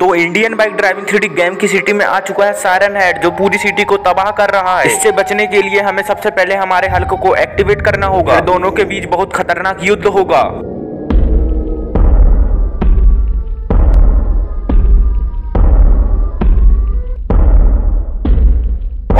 तो Indian bike driving 3D game की city में आ चुका है सायरन हेड, जो पूरी सिटी को तबाह कर रहा है। इससे बचने के लिए हमें सबसे पहले हमारे हल्क को एक्टिवेट करना होगा। दोनों के बीच बहुत खतरनाक युद्ध होगा।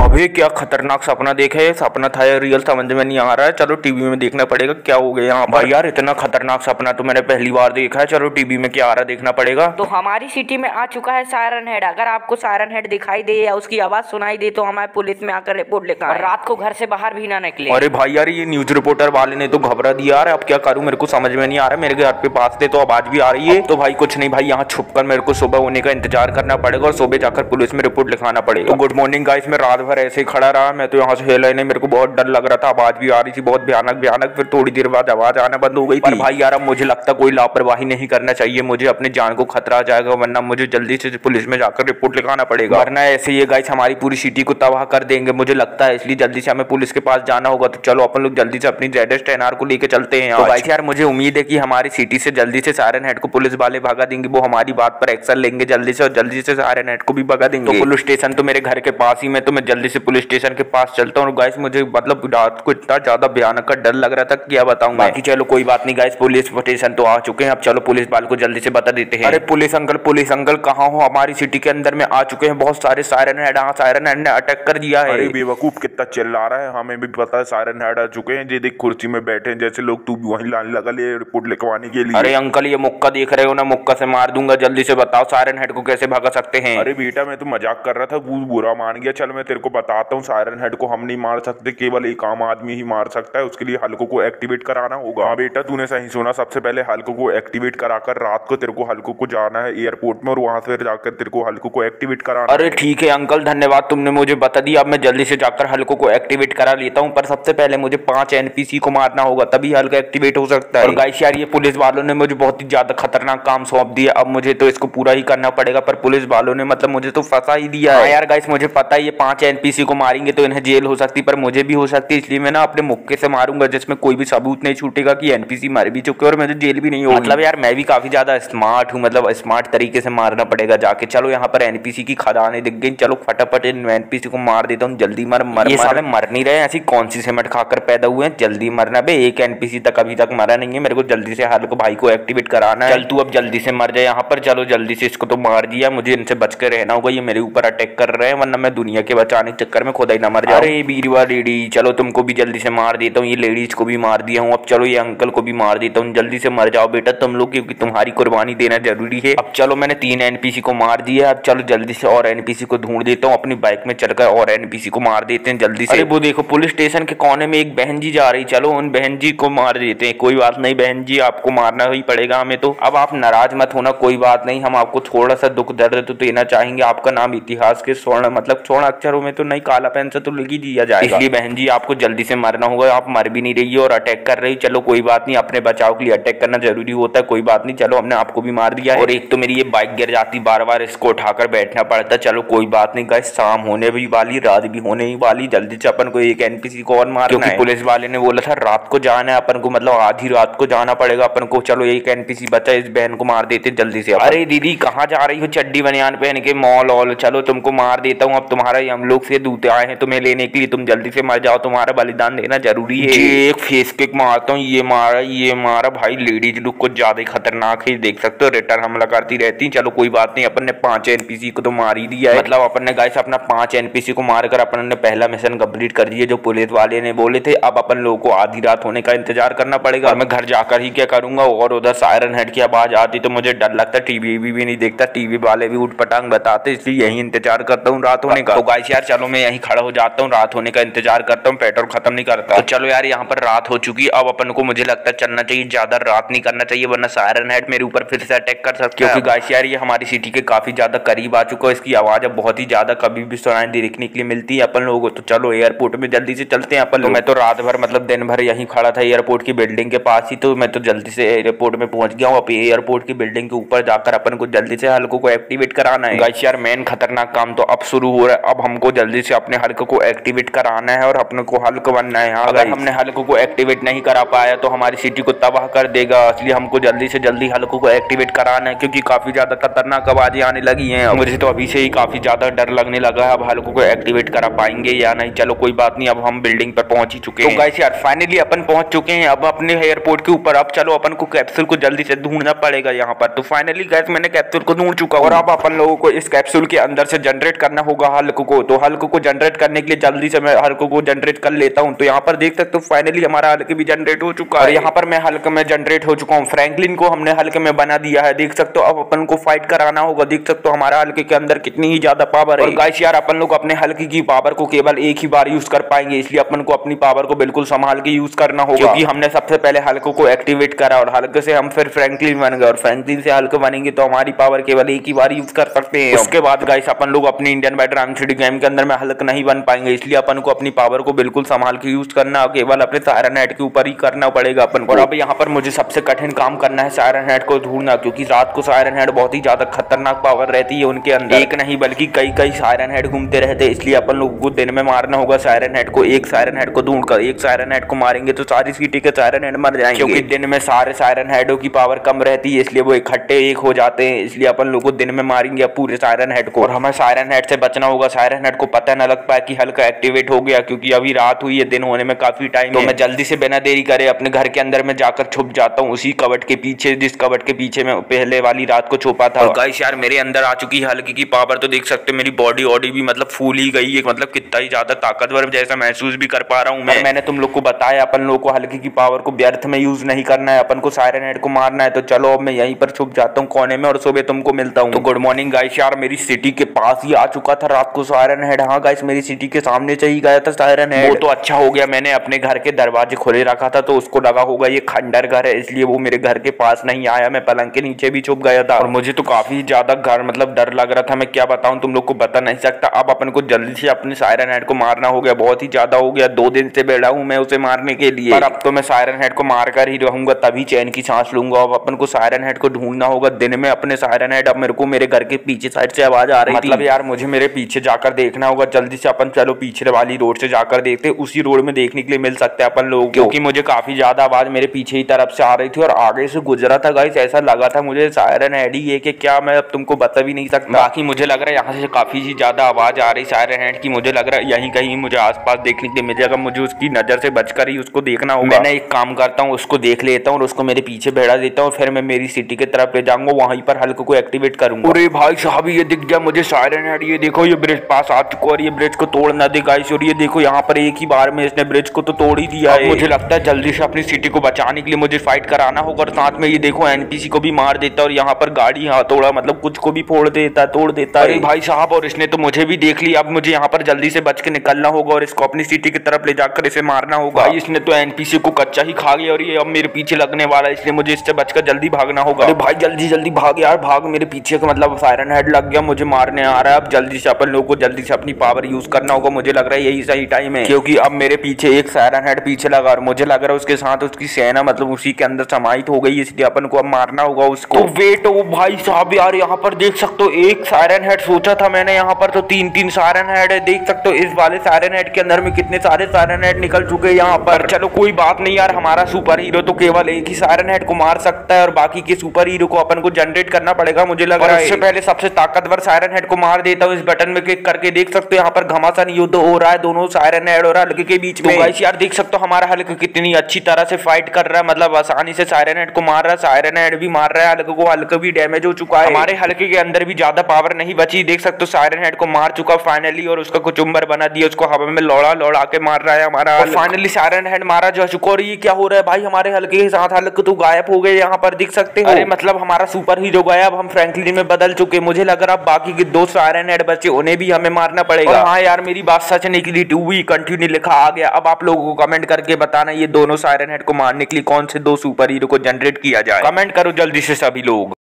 अबे क्या खतरनाक सपना देखा है। सपना था या रियल समझ में नहीं आ रहा है। चलो टीवी में देखना पड़ेगा क्या हो गया यहाँ पर। यार इतना खतरनाक सपना तो मैंने पहली बार देखा है। चलो टीवी में क्या आ रहा है देखना पड़ेगा। तो हमारी सिटी में आ चुका है सायरन हेड। अगर आपको सायरन हेड दिखाई दे या उसकी आवाज सुनाई दे तो हमारे पुलिस में आकर रिपोर्ट लिखा। रात को घर से बाहर भी ना निकले। अरे भाई यार ये न्यूज रिपोर्टर वाले ने तो घबरा दिया यार। अब क्या करूँ मेरे को समझ में नहीं आ रहा। मेरे घर पे पास थे तो आवाज भी आ रही है। तो भाई कुछ नहीं भाई, यहाँ छुपकर मेरे को सुबह होने का इंतजार करना पड़ेगा और सुबह जाकर पुलिस में रिपोर्ट लिखाना पड़ेगा। गुड मॉर्निंग गाइस, मैं रात भर ऐसे ही खड़ा रहा। मैं तो यहाँ से हिला ही नहीं, मेरे को बहुत डर लग रहा था। आवाज भी आ रही थी बहुत भयानक। फिर थोड़ी देर बाद आवाज आना बंद हो गई। पर भाई यार अब मुझे लगता कोई लापरवाही नहीं करना चाहिए। मुझे अपनी जान को खतरा आ जाएगा, वरना मुझे जल्दी से पुलिस में जाकर रिपोर्ट लिखाना पड़ेगा, वरना ऐसे ये गाइस हमारी पूरी सिटी को तबाह कर देंगे मुझे लगता है। इसलिए जल्दी से हमें पुलिस के पास जाना होगा। तो चलो अपन लोग जल्दी से अपनी जेडेस्ट एनआर को लेकर चलते हैं। गाइस यार मुझे उम्मीद है कि हमारी सिटी से जल्दी से सायरन हेड को पुलिस वाले भगा देंगे। वो हमारी बात पर एक्शन लेंगे जल्दी से और जल्दी से सायरन हेड को भी भगा देंगे। पुलिस स्टेशन तो मेरे घर के पास ही, मैं तो मैं जैसे पुलिस स्टेशन के पास चलता हूँ। गाइस मुझे मतलब रात को इतना ज्यादा भयानक का डर लग रहा था क्या बताऊंगा। बाकी चलो कोई बात नहीं गाइस, पुलिस स्टेशन तो आ चुके हैं। अब चलो पुलिस वाले को जल्दी से बता देते हैं। अरे पुलिस अंकल कहाँ हो? हमारी सिटी के अंदर में आ चुके हैं बहुत सारे सायरन हेड। हाँ सायरन हेड ने अटैक कर दिया है। अरे बेवकूफ कितना चिल्ला रहा है, हमें भी पता है सायरन हेड आ चुके हैं। ये देख कुर्सी में बैठे हैं जैसे लोग, तू भी वहीं लाइन लगा ले रिपोर्ट लिखवाने के लिए। अरे अंकल ये मुक्का देख रहे हो ना, मुक्का से मार दूंगा। जल्दी से बताओ सायरन हेड को कैसे भगा सकते हैं। अरे बेटा मैं तो मजाक कर रहा था, वो बुरा मान गया। चल मैं तेरे को बताता हूँ, सायरन हेड को हम नहीं मार सकते, केवल एक आम आदमी ही मार सकता है। उसके लिए हल्को को एक्टिवेट कराना होगा। हाँ बेटा तूने सही सुना, सबसे पहले हल्को को एक्टिवेट कराकर रात को तेरे को हल्को को जाना है एयरपोर्ट में और वहां से जाकर तेरे को हल्को को एक्टिवेट कराना। अरे ठीक है अंकल, धन्यवाद तुमने मुझे बता दिया। अब मैं जल्दी से जाकर हल्को को एक्टिवेट करा लेता हूँ, पर सबसे पहले मुझे 5 एनपीसी को मारना होगा तभी हल्का एक्टिवेट हो सकता है। गाइस यार ये पुलिस वालों ने मुझे बहुत ही ज्यादा खतरनाक काम सौंप दिया। अब मुझे तो इसको पूरा ही करना पड़ेगा, पर पुलिस वालों ने मतलब मुझे तो फंसा ही दिया है। यार गाइस मुझे पता है ये 5 एनपीसी को मारेंगे तो इन्हें जेल हो सकती पर मुझे भी हो सकती है, इसलिए मैं ना अपने मुक्के से मारूंगा जिसमें कोई भी सबूत नहीं छूटेगा कि एनपीसी मर भी चुके और मुझे जेल भी नहीं होगी। मतलब यार मैं भी काफी ज्यादा स्मार्ट हूँ, मतलब स्मार्ट तरीके से मारना पड़ेगा जाके। चलो यहाँ पर एनपीसी की खदानें दिख गई, चलो फटाफट इन एनपीसी को मार देता हूँ। जल्दी मर ये सारे मर नहीं रहे, ऐसी कौन सी सिमट खाकर पैदा हुए हैं। जल्दी मरना बे, एक एनपीसी तक अभी तक मरा नहीं है। मेरे को जल्दी से हल्को भाई को एक्टिवेट कराना है। चल तू अब जल्दी से मर जाए यहाँ पर। चलो जल्दी से इसको तो मार दिया, मुझे इनसे बच के रहना होगा। ये मेरे ऊपर अटैक कर रहे हैं वरना मैं दुनिया के बचाने के चक्कर में खुद ही ना मर जाऊं। अरे बीरवा लेडी, चलो तुमको भी जल्दी से मार देता हूँ। ये लेडीज को भी मार दिया हूँ, अब चलो ये अंकल को भी मार देता हूँ। जल्दी से मर जाओ बेटा तुम लोग, क्योंकि तुम्हारी कुर्बानी देना जरूरी है। अब चलो मैंने 3 एनपीसी को मार दिया। अब चलो जल्दी से और एनपीसी को ढूंढ देता हूँ। अपनी बाइक में चढ़कर और एनपीसी को मार देते हैं जल्दी से। अरे वो देखो पुलिस स्टेशन के कोने में एक बहन जी जा रही, चलो उन बहन जी को मार देते हैं। कोई बात नहीं बहन जी, आपको मारना ही पड़ेगा हमें तो। अब आप नाराज मत होना, कोई बात नहीं, हम आपको थोड़ा सा दुख दर्द तो देना चाहेंगे। आपका नाम इतिहास के स्वर्ण मतलब स्वर्ण अक्षरों में तो नहीं काला पेन से तो लिख ही दिया जाएगा, इसलिए बहन जी आपको जल्दी से मरना होगा। आप मर भी नहीं रही और अटैक कर रही। चलो कोई बात नहीं, अपने बचाव के लिए अटैक करना जरूरी होता है। कोई बात नहीं, चलो हमने आपको भी मार दिया है। और एक तो मेरी ये बाइक गिर जाती बार बार, इसको उठाकर बैठना पड़ता। चलो कोई बात नहीं गाइस, शाम होने भी वाली, रात भी होने ही वाली, जल्दी से अपन को एक एनपीसी को और मारना है। पुलिस वाले ने बोला था रात को जाना है अपन को, मतलब आधी रात को जाना पड़ेगा अपन को। चलो एक एनपीसी बचा, इस बहन को मार देते जल्दी से। अरे दीदी कहाँ जा रही हो चड्डी बनियान पहन के मॉल ऑल? चलो तुमको मार देता हूँ, अब तुम्हारा हम लोग से दूत आए हैं तुम्हें लेने के लिए, तुम जल्दी से मर जाओ, तुम्हारा बलिदान देना जरूरी है। एक फेस किक मारता हूँ, ये मारा भाई। लेडीज लुक कुछ ज्यादा ही खतरनाक है, देख सकते हो रिटर्न हमला करती रहती है। चलो कोई बात नहीं, अपन ने 5 एनपीसी को तो मार ही दिया है। मतलब अपन ने गाइस अपना 5 एनपीसी को मारकर अपन ने पहला मिशन कम्प्लीट कर दिया जो पुलिस वाले ने बोले थे। अब अपन लोगों को आधी रात होने का इंतजार करना पड़ेगा। मैं घर जाकर ही क्या करूंगा। और उधर सायरन हेड की आवाज आती तो मुझे डर लगता, टीवी भी नहीं देखता, टीवी वाले भी उठ पटांग बताते, इसलिए यही इंतजार करता हूँ रात होने का। तो गाइस यार चलो मैं यहीं खड़ा हो जाता हूँ, रात होने का इंतजार करता हूँ, पेट्रोल खत्म नहीं करता। तो चलो यार यहाँ पर रात हो चुकी, अब अपन को मुझे लगता है चलना चाहिए, ज्यादा रात नहीं करना चाहिए वरना सायरन हेड मेरे ऊपर फिर से अटैक कर सकता है। क्योंकि गाइस यार ये हमारी सिटी के काफी ज्यादा करीब आ चुका है, इसकी आवाज अब बहुत ही ज्यादा कभी भी सुनाई दे देखने के लिए मिलती है अपन लोगों को। तो चलो एयरपोर्ट में जल्दी से चलते हैं अपन लोग। मैं तो रात भर मतलब दिन भर यहीं खड़ा था एयरपोर्ट की बिल्डिंग के पास ही, तो मैं तो जल्दी से एयरपोर्ट में पहुंच गया हूँ। अब एयरपोर्ट की बिल्डिंग के ऊपर जाकर अपन को जल्दी से हल्को को एक्टिवेट कराना है। गाइस यार मेन खतरनाक काम तो अब शुरू हो रहा है, अब हमको जल्दी जल्दी से अपने हल्क को एक्टिवेट कराना है और अपने को हल्क बनना है। अगर हमने हल्क को एक्टिवेट नहीं करा पाया तो हमारी सिटी को तबाह कर देगा, इसलिए हमको जल्दी से जल्दी हल्क को एक्टिवेट कराना है, क्योंकि काफ़ी ज़्यादा खतरनाक आवाज़ें आने लगी हैं। मुझे तो अभी से ही काफ़ी ज़्यादा डर लगने लगा है, अब हल्क को एक्टिवेट करा पाएंगे या नहीं। चलो कोई बात नहीं, अब हम बिल्डिंग पर पहुँच ही चुके हैं। गाइस यार फाइनली अपन पहुँच चुके हैं अब अपने एयरपोर्ट के ऊपर। अब चलो अपन को कैप्सूल को जल्दी से ढूंढना पड़ेगा यहाँ पर। तो फाइनली गाइस मैंने कैप्सूल को ढूंढ चुका और अब अपन लोगों को इस कैप्सूल के अंदर से जनरेट करना होगा हल्क को। तो हल्क को जनरेट करने के लिए जल्दी से मैं हल्क को जनरेट कर लेता हूँ। तो यहाँ पर देख सकते हो फाइनली हमारा हल्क भी जनरेट हो चुका है। यहाँ पर मैं हल्क में जनरेट हो चुका हूँ, फ्रैंकलिन को हमने हल्क में बना दिया है, देख सकते हो। अब अपन को फाइट कराना होगा, देख सकते हो हमारा हल्क के अंदर कितनी ही ज्यादा पावर है। गाइस यार अपन लोग अपने हल्क की पावर को केवल एक ही बार यूज कर पाएंगे, इसलिए अपन को अपनी पावर को बिल्कुल संभाल के यूज करना होगा, क्योंकि हमने सबसे पहले हल्क को एक्टिवेट करा और हल्क से हम फिर फ्रैंकलिन बन गए और फ्रैंकलिन से हल्क बनेंगे तो हमारी पावर केवल एक ही बार यूज कर सकते हैं। उसके बाद गाइस अपन लोग अपने Indian bike driving 3D game के अंदर में हल्क नहीं बन पाएंगे, इसलिए अपन को अपनी पावर को बिल्कुल संभाल के यूज करना, केवल अपने सायरन हेड के ऊपर ही करना पड़ेगा अपन को। और अब यहाँ पर मुझे सबसे कठिन काम करना है सायरन हेड को ढूंढना, क्योंकि रात को सायरन हेड बहुत ही ज्यादा खतरनाक पावर रहती है उनके अंदर। एक नहीं बल्कि कई कई सायरन हेड घूमते रहते हैं, इसलिए अपन लोगों को दिन में मारना होगा सायरन हेड को। एक सायरन हेड को ढूंढ कर एक सायरन हेड को मारेंगे तो सारी सिटी के सायरन हेड मर जाएंगे, क्योंकि दिन में सारे सायरन हेडों की पावर कम रहती है, इसलिए वो इकट्ठे एक हो जाते हैं। इसलिए अपन लोगों को दिन में मारेंगे पूरे सायरन हेड को। और हमें सायरन हेड से बचना होगा, सायरन हेड को पता ना लग पाया कि हल्का एक्टिवेट हो गया, क्योंकि अभी रात हुई है, दिन होने में काफी टाइम है। तो मैं जल्दी से बिना देरी करे अपने घर के अंदर में जाकर छुप जाता हूँ, उसी कवट के पीछे जिस कवट के पीछे मैं पहले वाली रात को छुपा था। और गाइस यार मेरे अंदर आ चुकी है हल्की की पावर, तो देख सकते मेरी बॉडी ऑडी भी मतलब फूल ही गई है, मतलब कितना ही ज्यादा ताकतवर जैसा महसूस भी कर पा रहा हूँ मैं। मैंने तुम लोग को बताया अपन लोग को हल्की की पावर को व्यर्थ में यूज नहीं करना है, अपन को सायरन हेड को मारना है। तो चलो अब मैं यहीं पर छुप जाता हूँ कोने में और सुबह तुमको मिलता हूँ। तो गुड मॉर्निंग गाइस यार, मेरी सिटी के पास ही आ चुका था रात को सायरन हेड। हाँ गाइस मेरी सिटी के सामने से ही गया था सायरन हेड। वो तो अच्छा हो गया, मैंने अपने घर के दरवाजे खोले रखा था, तो उसको लगा होगा ये खंडर घर है, इसलिए वो मेरे घर के पास नहीं आया। मैं पलंग के नीचे भी छुप गया था और मुझे तो काफी ज्यादा घर मतलब डर लग रहा था, मैं क्या बताऊं तुम लोग को बता नहीं सकता। अब अपन को जल्दी से अपने सायरन हेड को मारना हो गया, बहुत ही ज्यादा हो गया, 2 दिन से बैठा हूँ मैं उसे मारने के लिए। पर अब तो मैं सायरन हेड को मारकर ही रहूंगा, तभी चैन की सांस लूंगा। अब अपन को सायरन हेड को ढूंढना होगा दिन में अपने सायरन हेड। अब मेरे को मेरे घर के पीछे साइड से आवाज आ रही है, मतलब यार मुझे मेरे पीछे जाकर देखना होगा जल्दी से। अपन चलो पीछे वाली रोड से जाकर देखते, उसी रोड में देखने के लिए मिल सकता है अपन लोग, क्योंकि मुझे काफी ज्यादा आवाज मेरे पीछे ही तरफ से आ रही थी और आगे से गुजरा था। गाइस ऐसा लगा था मुझे सायरन हेड ही है कि क्या, मैं अब तुमको बता भी नहीं सकता। बाकी मुझे लग रहा है यहाँ से काफी ही ज्यादा आवाज आ रही सायरन हेड की, मुझे लग रहा है यहीं कहीं मुझे आसपास देखने के लिए मिल जाएगा, मुझे उसकी नजर से बचकर ही उसको देखना होगा। मैंने एक काम करता हूँ, उसको देख लेता हूँ और उसको मेरे पीछे भेड़ा देता हूँ, फिर मैं मेरी सिटी की तरफ ले जाऊंगा, वहीं पर हल्क को एक्टिवेट करूंगा। अरे भाई साहब ये दिख गया मुझे सायरन हेड, ये देखो ये ब्रिज पास आ चुका और ये ब्रिज को तोड़ ना दे गाइस। और ये देखो यहाँ पर एक ही बार में इसने ब्रिज को तो तोड़ ही दिया है। मुझे लगता है जल्दी से अपनी सिटी को बचाने के लिए मुझे फाइट कराना होगा और साथ में ये देखो एनपीसी को भी मार देता है और यहाँ पर गाड़ी हथौड़ा मतलब कुछ को भी फोड़ देता तोड़ देता है। अरे भाई साहब और इसने तो मुझे भी देख लिया, अब मुझे यहाँ पर जल्दी से बच के निकलना होगा और इसको अपनी सिटी की तरफ ले जाकर इसे मारना होगा। इसने तो एनपीसी को कच्चा ही खा गया और ये अब मेरे पीछे लगने वाला है, इसलिए मुझे इससे बचकर जल्दी भागना होगा। अरे भाई जल्दी जल्दी भाग यार भाग, मेरे पीछे का मतलब सायरन हेड लग गया मुझे मारने आ रहा है। अब जल्दी से अपन लोगों को जल्दी से अपनी पावर यूज करना होगा, मुझे लग रहा है यही सही टाइम है, क्योंकि अब मेरे पीछे एक सायरन हेड पीछे लगा और मुझे लग रहा है उसके साथ उसकी सेना मतलब उसी के अंदर समाहित हो गई, इसलिए अपन को अब मारना होगा उसको। तो वेट ओ भाई साहब यार यहाँ पर देख सकते हो एक सायरन हेड, सोचा था मैंने यहाँ पर तो 3-3 सायरन हेड है, देख सकते हो इस वाले सायरन हेड के अंदर में कितने सारे सायरन हेड निकल चुके हैं यहाँ पर। चलो कोई बात नहीं यार, हमारा सुपर हीरो तो केवल एक ही सायरन हेड को मार सकता है और बाकी के सुपर हीरो को अपन को जनरेट करना पड़ेगा मुझे लग रहा है। उससे पहले सबसे ताकतवर सायरन हेड को मार देता हूँ, इस बटन में क्लिक करके देख सकते हो यहाँ पर घमासान युद्ध हो रहा है दोनों सायरन हेड और हल्क के बीच में। तो गाइस यार देख सकते हो हमारा हल्क कितनी अच्छी तरह से फाइट कर रहा है, मतलब आसानी से सायरन हेड को मार रहा है, सायरन हेड भी मार रहा है हल्क को, हल्क भी डैमेज हो चुका है, हमारे हल्क के अंदर भी ज्यादा पावर नहीं बची। देख सकते हो सायरन हेड को मार चुका फाइनली और उसका कुचुम्बर बना दिया, उसको हवा में लौड़ा लौड़ा के मार रहा है हमारा। फाइनली सायरन हेड मारा जा चुका और ये क्या हो रहा है भाई, हमारे हल्के के साथ हल्क तो गायब हो गए यहाँ पर देख सकते हो। अरे मतलब हमारा सुपर हीरो गायब, हम फ्रैंकलिन में बदल चुके। मुझे लग रहा बाकी के 2 सायरन हेड बचे उन्हें भी हमें मारना पड़ेगा। हाँ यार मेरी बात सच निकली, टूवी कंटिन्यू लिखा आ गया। अब आप लोगों को कमेंट करके बताना ये दोनों सायरन हेड को मारने के लिए कौन से 2 सुपर हीरो को जनरेट किया जाए, कमेंट करो जल्दी से सभी लोग।